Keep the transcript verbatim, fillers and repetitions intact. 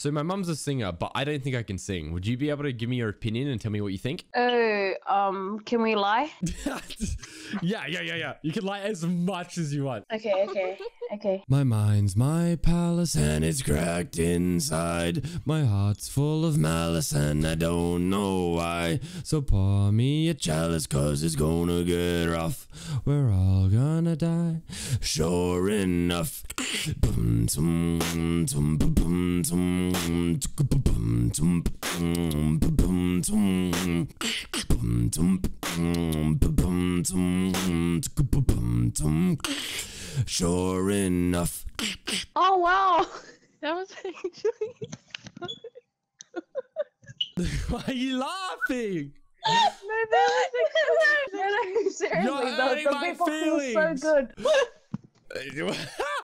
So my mum's a singer, but I don't think I can sing. Would you be able to give me your opinion and tell me what you think? Oh, um, can we lie? yeah, yeah, yeah, yeah. You can lie as much as you want. Okay, okay, okay. My mind's my palace and it's cracked inside. My heart's full of malice and I don't know why. So pour me a chalice cause it's gonna get rough. We're all gonna die, sure enough. Sure enough. Oh wow, that was actually why are you laughing? No, that was actually... Seriously, the, the people feel so good.